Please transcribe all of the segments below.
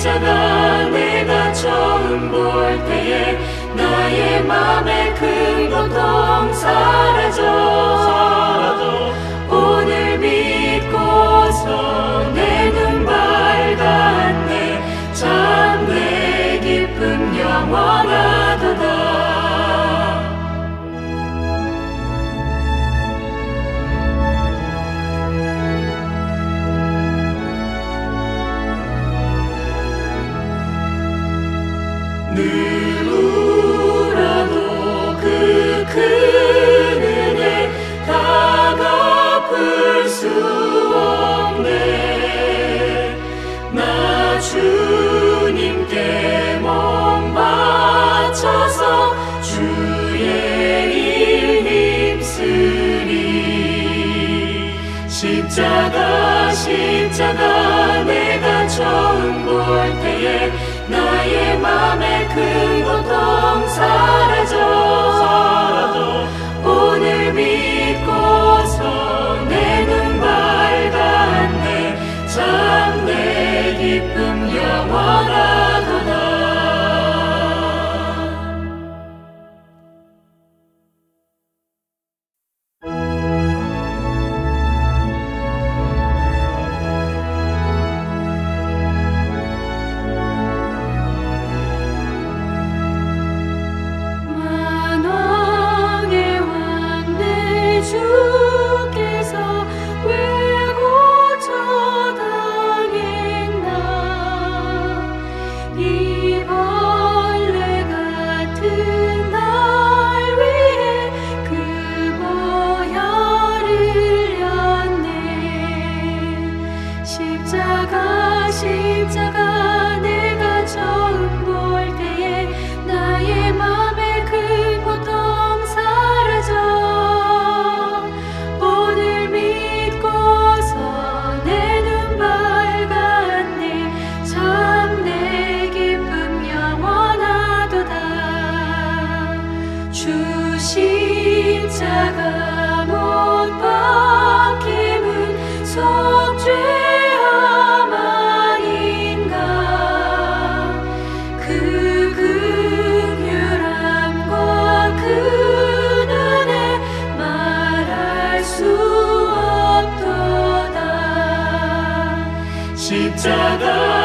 있잖아. 내가 처음 볼 때에 나의 맘의 큰 고통 사라져. 오늘 믿고서 내 눈 밝았네. 참 내 깊은 영원하도다. 늘 울어도 그 큰 은혜 다 갚을 수 없네. 나 주님께 몸 바쳐서 주의 일 힘쓰리. 십자가 내가 처음 볼 때에 나의 맘의 큰 고통 사라져. 오늘 믿고서 내 눈 밝았네. 참 내 기쁨 영원하도다.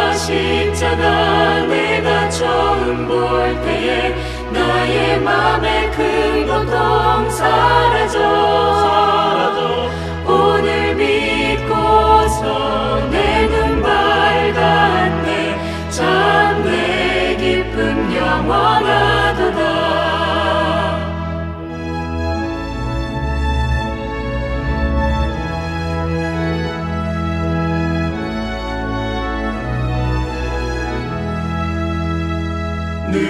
십자가 내가 처음 볼 때에 나의 맘의 큰 고통 사라져. 오늘 믿고서 내 눈 밝았네. 참 내 기쁨 영원하도다. 늘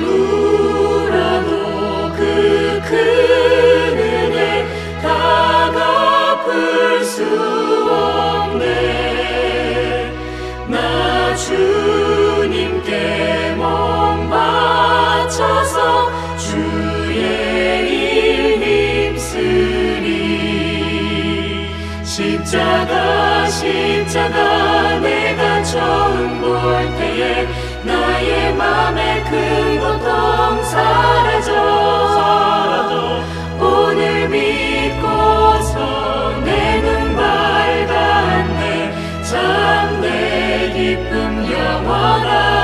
울어도 그 큰 은혜 다 갚을 수 없네. 나 주님께 몸 바쳐서 주의 일 힘쓰리. 십자가 내가 처음 볼 때에 나의 맘의 큰 고통 사라져. 오늘 믿고서 내 눈 밝았네. 참 내 기쁨 영원하도다.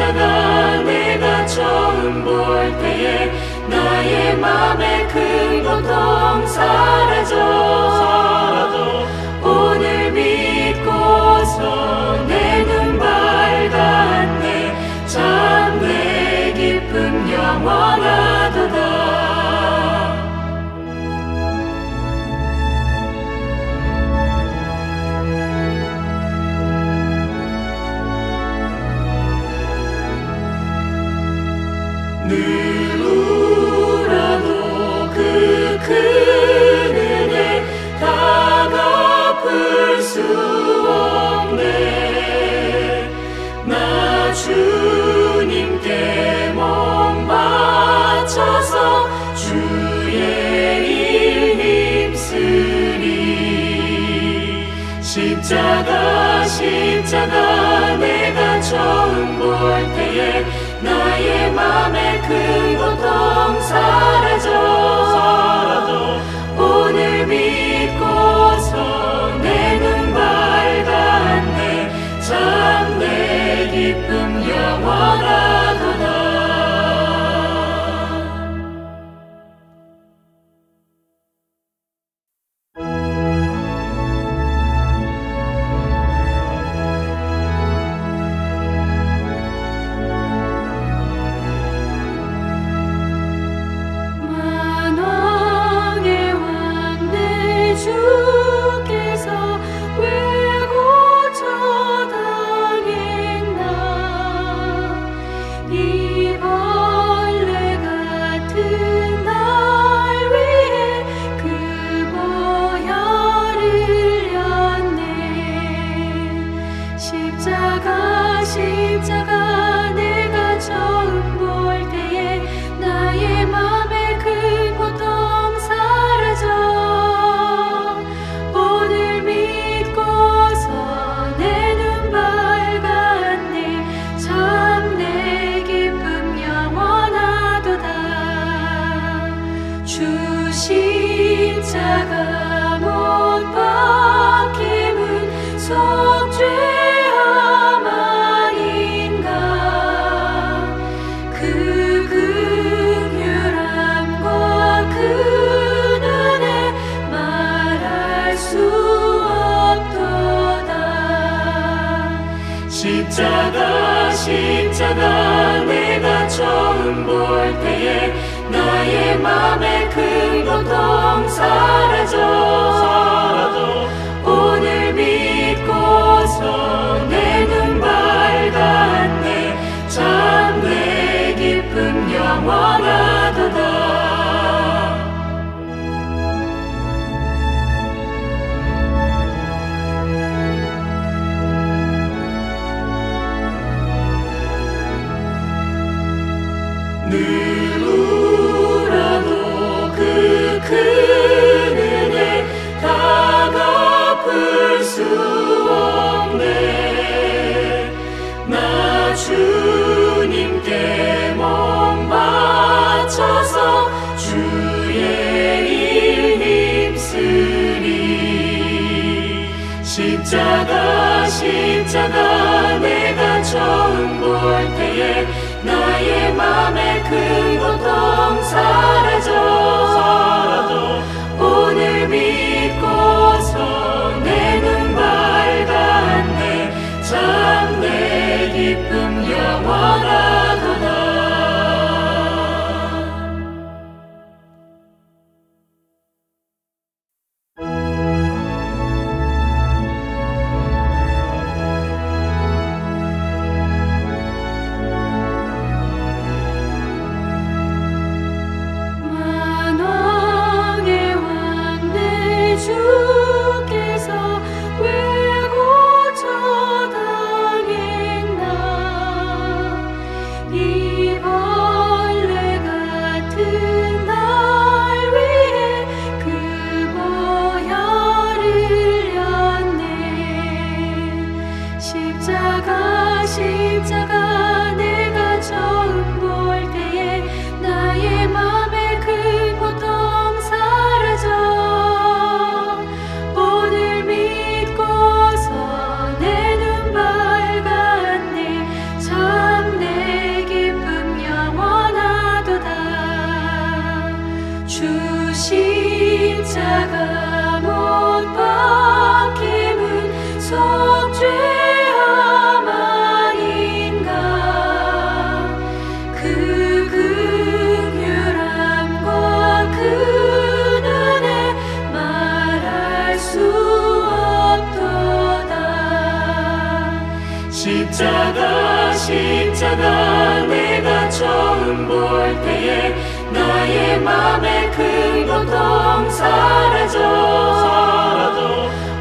십자가 내가 처음 볼 때에 나의 맘의 큰 고통 사라져 오늘 믿고서 내 눈 밝았네 참 내 기쁨 영원하도다. 누구라도 그 큰 은혜 다 갚을 수 없네. 나 주님께 몸 바쳐서 주의 일 힘쓰리. 십자가 내가 처음 볼 때에 나의 맘의 큰 고통 사라져 오늘 믿고서 내 눈 밝았네 참 내 기쁨 영원하도다. 십자가 내가 처음 볼 때에 나의 맘의 큰 고통 사라져 오늘 믿고서 내 눈 밝았네 참 내 기쁨 영원하도다. 누구라도 그 큰 은혜 다 갚을 수 없네. 나 주님께 몸 바쳐서 주의 일 힘쓰리. 십자가 내가 처음 볼 때에 나의 맘의 큰 고통 사라져 오늘 믿고서 내 눈 밝았네 참 내 기쁨 영원하도다. 십자가 내가 처음 볼 때에 나의 맘에 큰 고통 사라져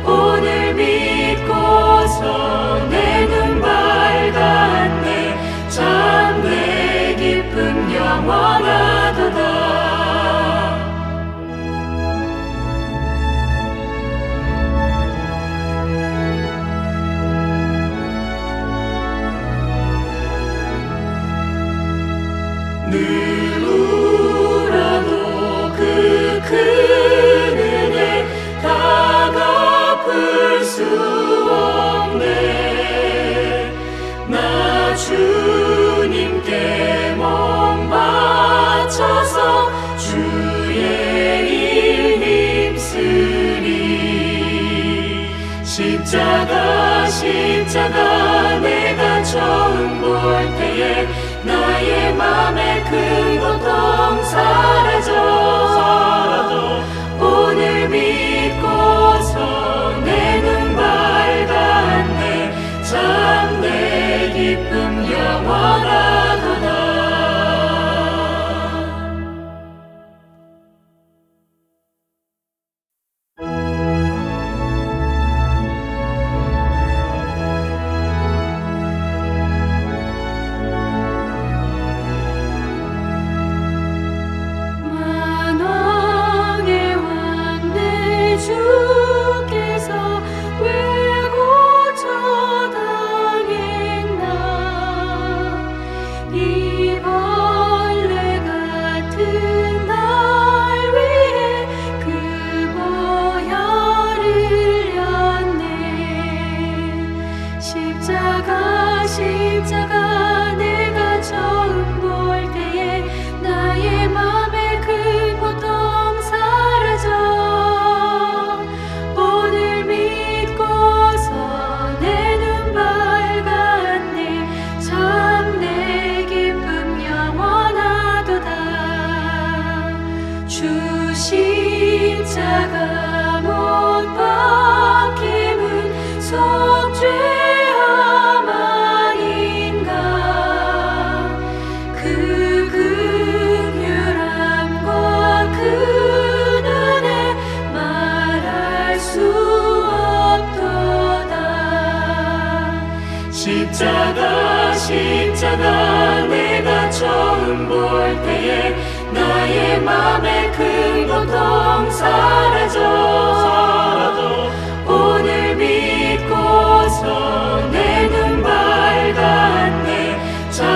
오늘 믿고서 내 눈 밝았네 참 내 깊은 영원하도다 늘 울어도 그 큰 은혜 다 갚을 수 없네 나 주님께 몸 바쳐서 주의 일 힘쓰리 십자가 내가 처음 볼 때에 나의 맘에 큰 고통 사라져 오늘 믿고서 내 눈 밝았네 참 내 기쁨 영원하도다 십자가 내가 처음 볼 때에 나의 맘에 큰 고통 사라져 오늘 믿고서 내 눈 밝았네 참 내 기쁨 영원하도다 주 십자가 못 박힘은 속죄 십자가 내가 처음 볼 때에 나의 맘에 큰 고통 사라져 오늘 믿고서 내 눈 밝았네 참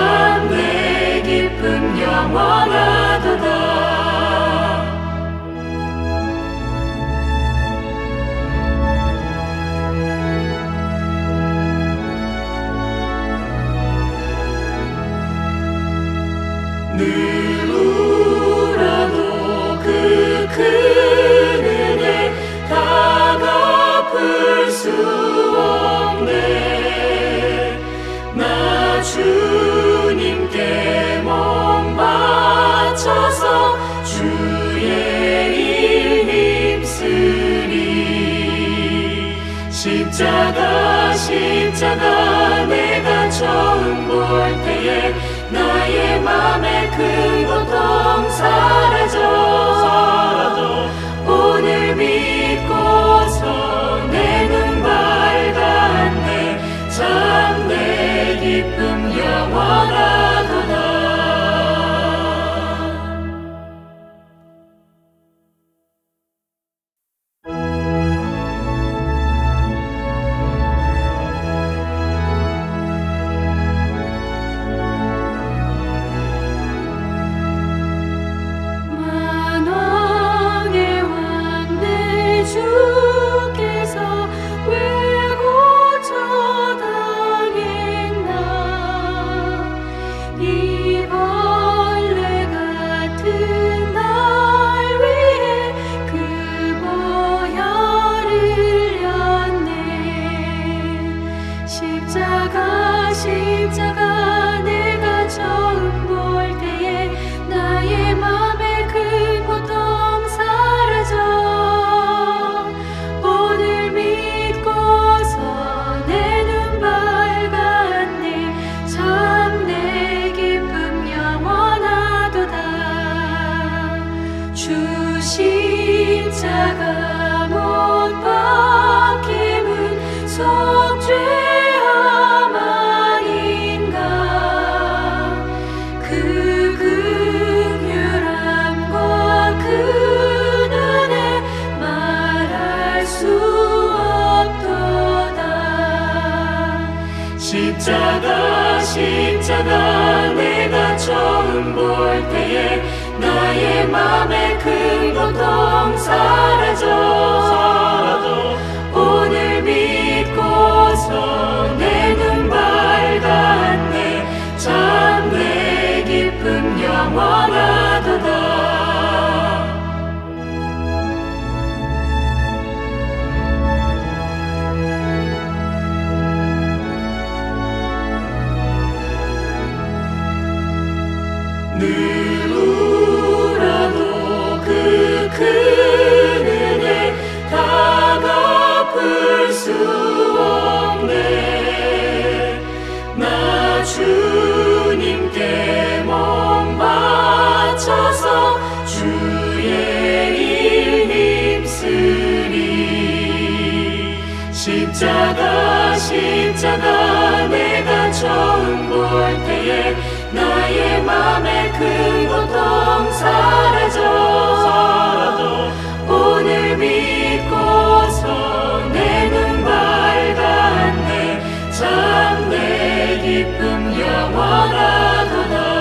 내 기쁨 영원하도다 늘 울어도 그 큰 은혜 다 갚을 수 없네 나 주님께 몸 바쳐서 주의 일 힘쓰리 십자가 내가 처음 볼 때에 나의 맘에 큰 고통 사라져 오늘 믿고서 내 눈 밝았네 참 내 기쁨 영원하도다 십자가 내가 처음 볼 때에 나의 맘에 큰 고통 사라져 오늘 믿고서 내 눈 밝았네 참 내 깊은 영원하도다 누구라도 그 큰 은혜 다 갚을 수 없네 나 주님께 몸 바쳐서 주의 일 힘쓰리 십자가 내가 처음 볼 때에 나의 맘에 큰 고통 사라져 오늘 믿고서 내 눈 밝았네 참 내 기쁨 영원하도다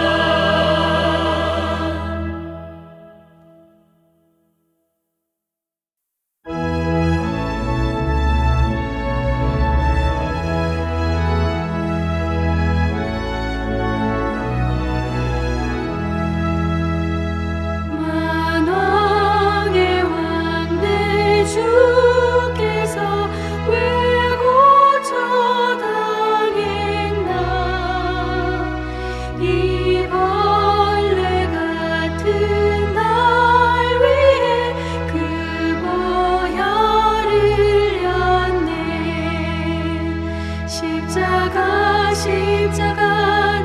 십자가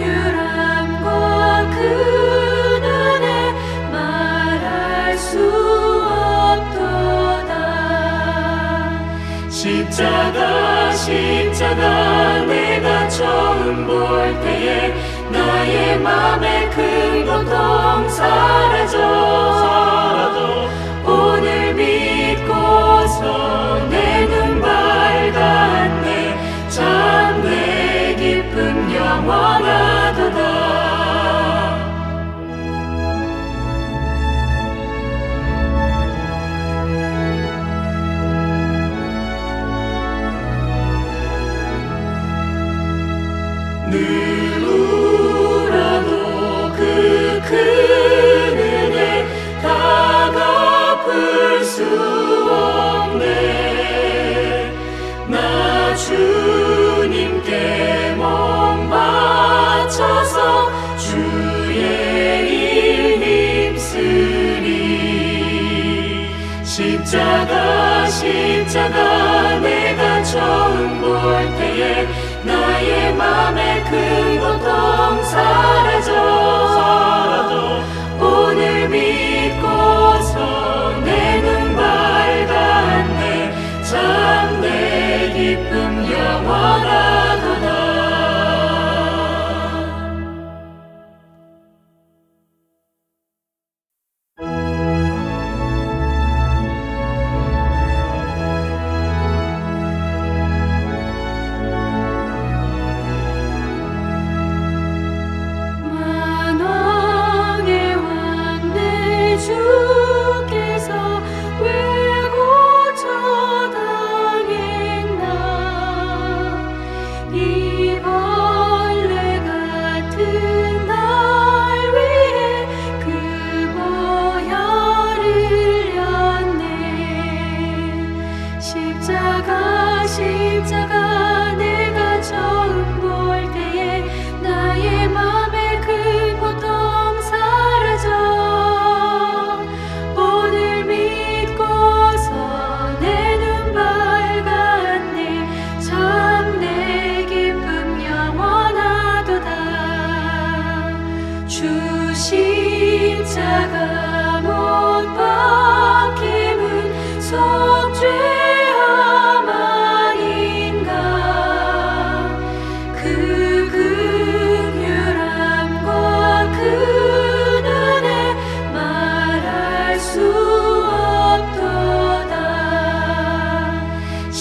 내가 처음 볼 때에 나의 맘에 큰 고통 사라져 오늘 믿고서 내 눈 밝았네 참 내 기쁨 영원하도다 누구라도 그 큰 은혜 다 갚을 수 없네 나 주님께 몸 바쳐서 주의 일 힘쓰리 십자가 내가 처음 볼 때에 나의 맘에 큰 고통 사라져 오늘 믿고서 내 눈 밝았네 참 내 기쁨 영원하도다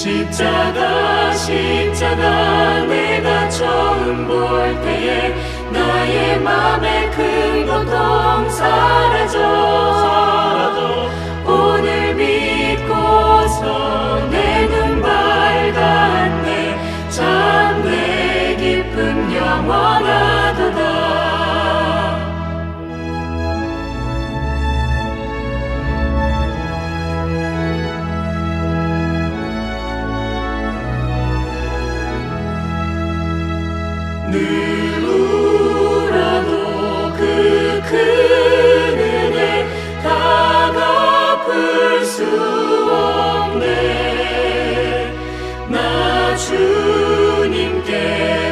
십자가 십자가 내가 처음 볼 때에 나의 맘에 큰 고통 사라져 오늘 믿고서 내 눈 밝았네 참 내 기쁨 영원하도다 늘 울어도 그 큰 은혜 다 갚을 수 없네 나 주님께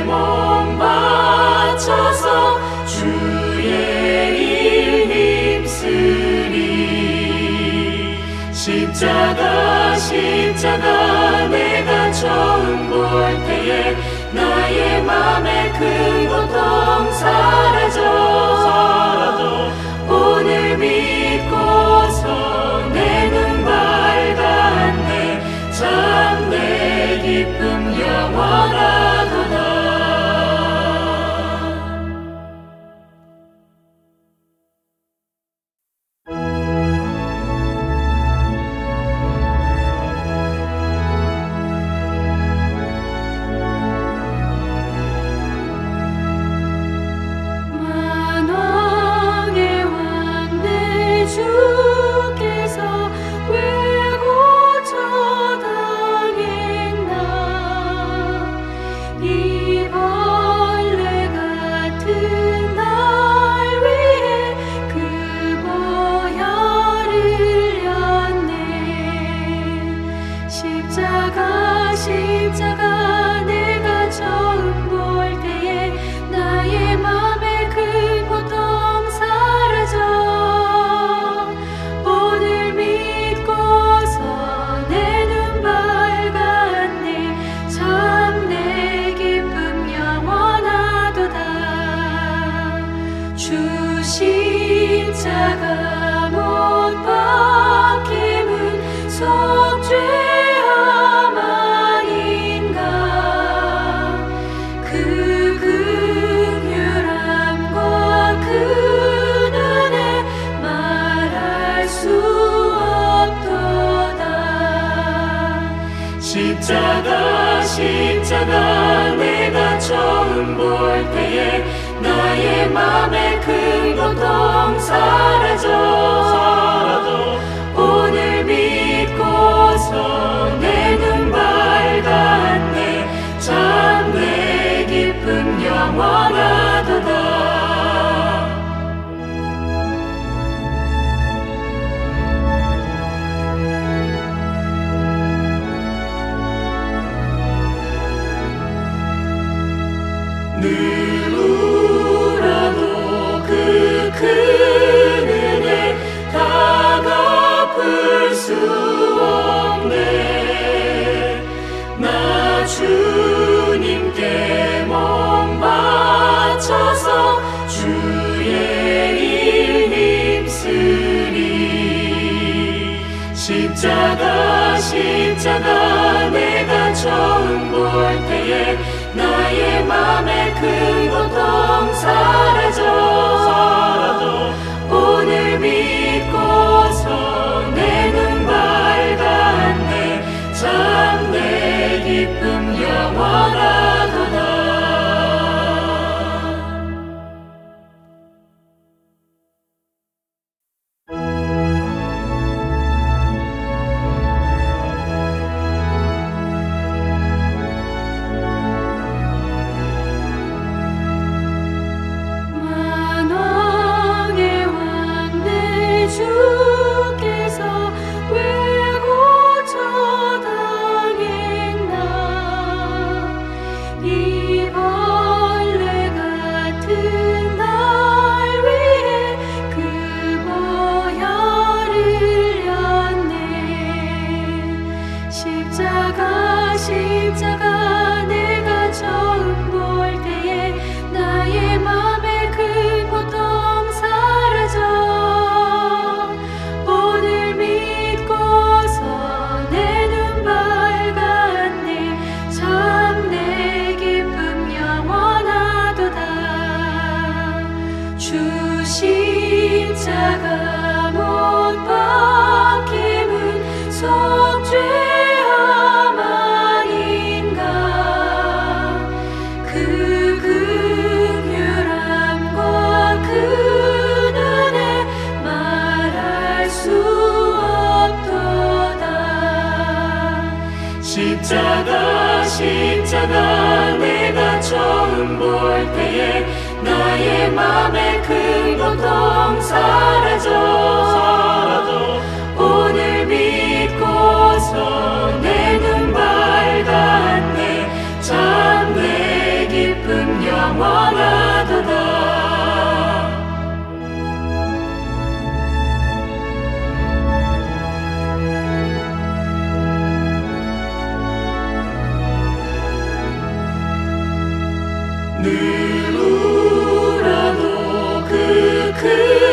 몸 바쳐서 주의 일 힘쓰리 십자가 십자가 내가 처음 볼 때에 나의 맘에 큰 고통 사라져 오늘 믿고서 내 눈 밝았네 참 내 기쁨 영원하도다 십자가 내가 처음 볼 때에 나의 맘에 큰 고통 사라져 오늘 믿고서 내 눈 밝았네 참 내 기쁨 영원하도다 늘 울어도 그 큰 은혜 다 갚을 수 없네 나 주님께 몸 바쳐서 주의 일 힘쓰리 십자가 십자가 내가 처음 볼 때에 나의 맘에 큰 고통 사라져 오늘 믿고서 내 눈 밝았네 참 내 기쁨 영원하도다 십자가 내가 처음 볼 때에 나의 맘에 큰 고통 사라져 오늘 믿고서 내 눈 밝았네 참 내 기쁨 영원하도다 늘 울어도 그 큰 은혜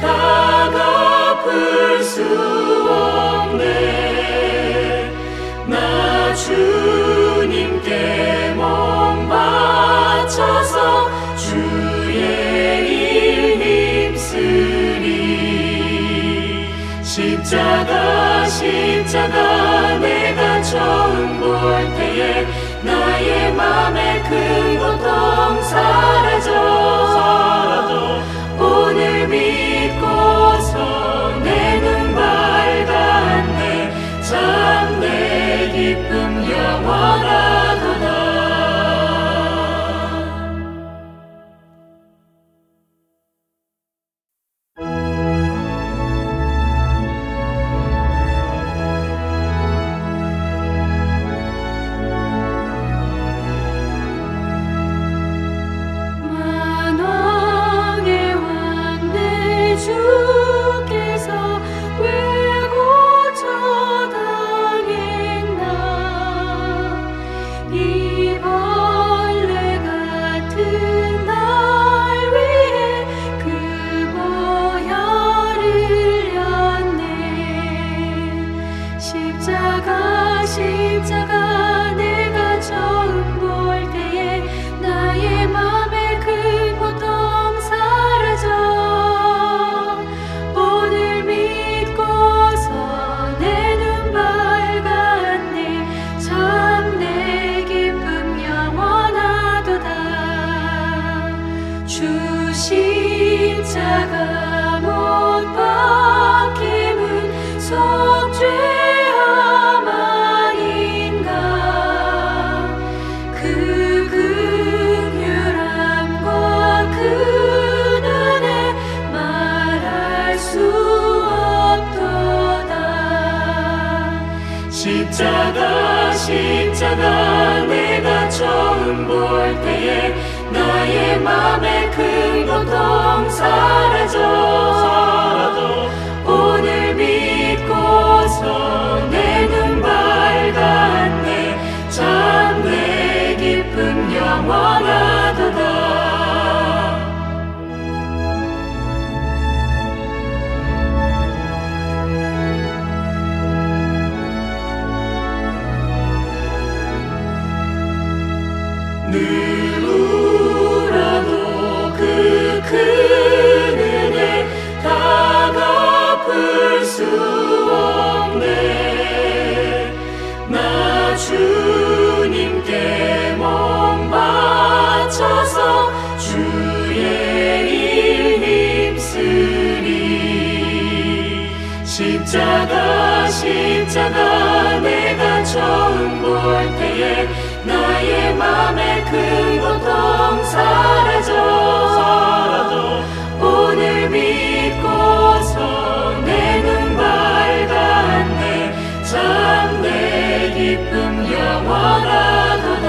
다 갚을 수 없네 나 주님께 몸 바쳐서 주의 일 힘쓰리 십자가 내가 처음 볼 때에 나의 맘에 큰 고통 사라져 오늘 믿고서 내 눈 밝았네 참 내 기쁨 영원하도다 십자가 내가 처음 볼 때에 나의 맘에 큰 고통 사라져 오늘 믿고서 내 눈 밝았네 참 내 기쁨 영원하도다 주 십자가 못 박힘은 속죄 십자가 내가 처음 볼 때에 나의 맘에 큰 고통 사라져 오늘 믿고서 내 눈 밝았네 참 내 기쁨 영원하도다 늘 울어도 그 큰 은혜 다 갚을 수 없네 나 주님께 몸 바쳐서 주의 일 힘쓰리 십자가 내가 처음 볼 때에 나의 맘에 큰 고통 사라져 오늘 믿고서 내 눈 밝았네 참 내 기쁨 영원하도다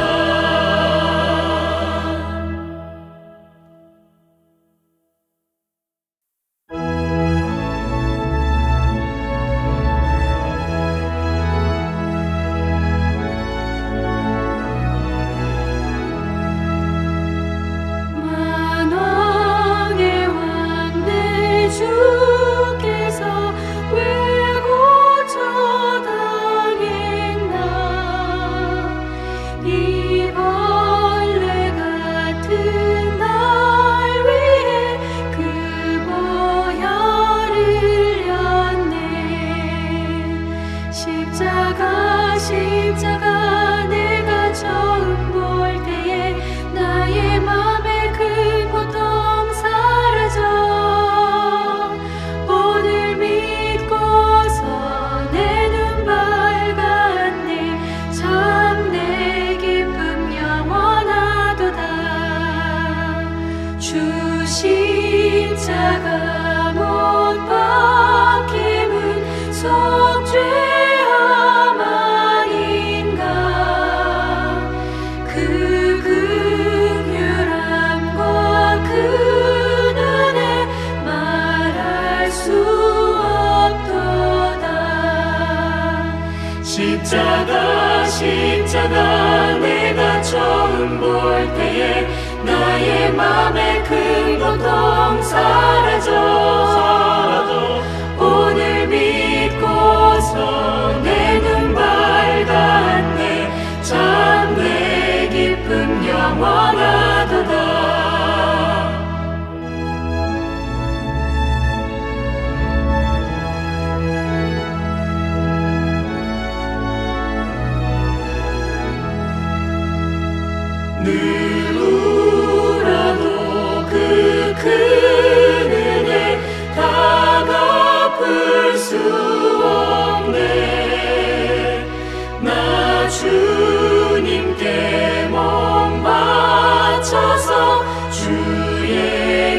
십자가 내가 처음 볼 때에 나의 맘에 큰 고통 사라져 오늘 믿고서 내 눈 밝았네 참 내 깊은 영원하도다 누구라도 그 큰 은혜 다 갚을 수 없네 나 주님께 몸 바쳐서 주의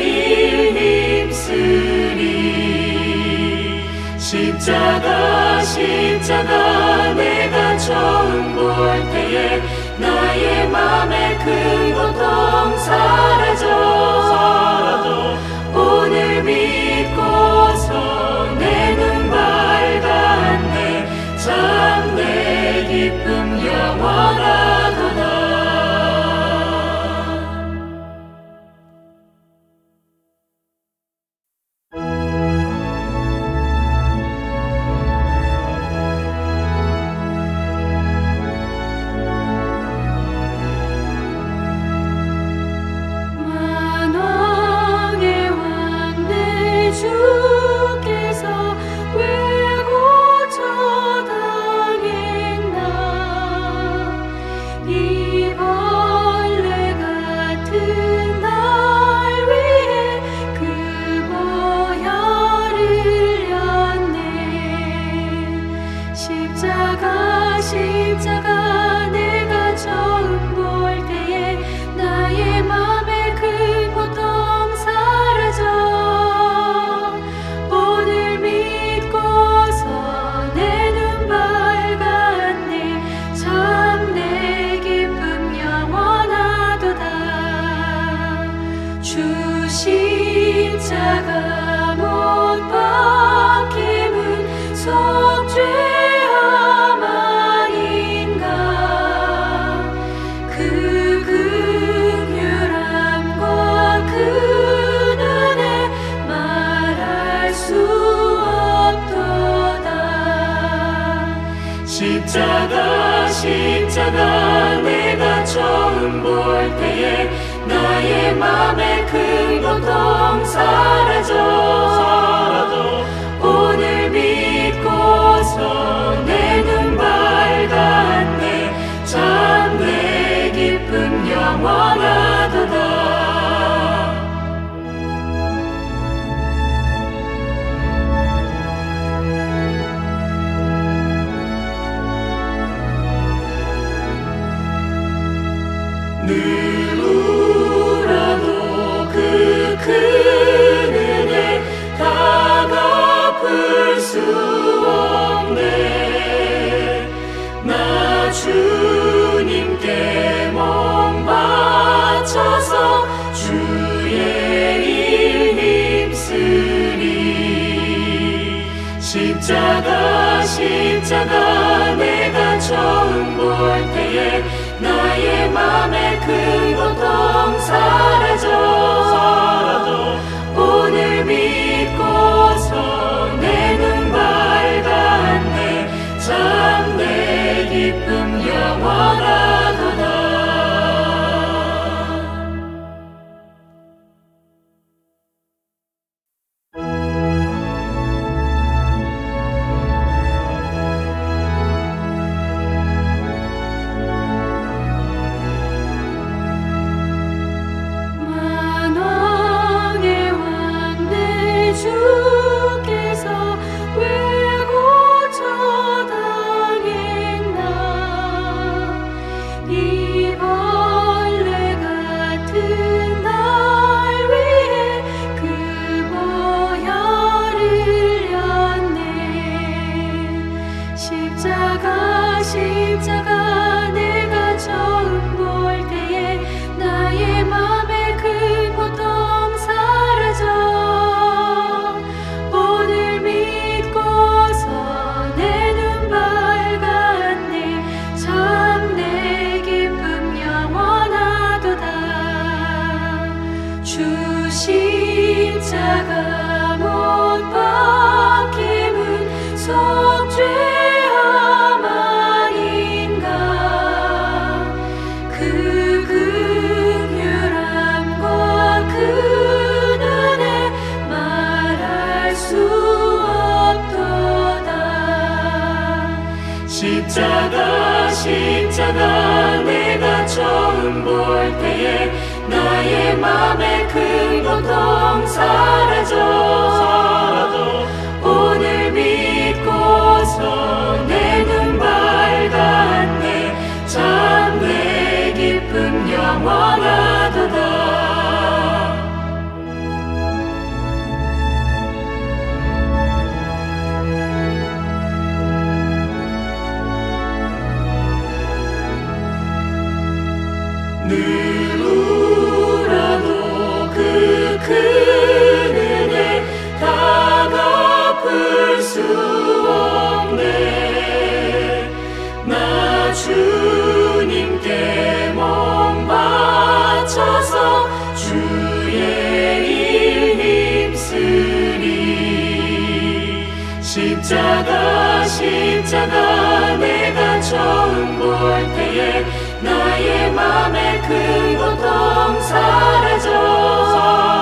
일 힘쓰리 십자가 내가 처음 볼 때에 나의 맘에 큰 고통 사라져 오늘 믿고서 내 눈 밝았네 참 내 기쁨 영원하도다 십자가 내가 처음 볼 때에 나의 맘에 큰 고통 사라져 오늘 믿고서 내 눈 밝았네 참 내 기쁨 영원하도다 누구라도 그 큰 은혜 다 갚을 수 없네 나 주님께 몸 바쳐서 주의 일 힘쓰리 십자가 내가 처음 볼 때에 나의 맘에 큰 고통 사라져 오늘 믿고서 내 눈 밝았네 참 내 기쁨 영원하도다 십자가 내가 처음 볼 때에 나의 맘의 큰 고통 사라져 오늘 믿고서 내 눈 밝았네 참 내 기쁨 영원하도다 늘 울어도 그 큰 은혜 다 갚을 수 없네 나 주님께 몸 바쳐서 주의 일 힘쓰리 십자가 내가 처음 볼 때에 나의 맘의 큰 고통 사라져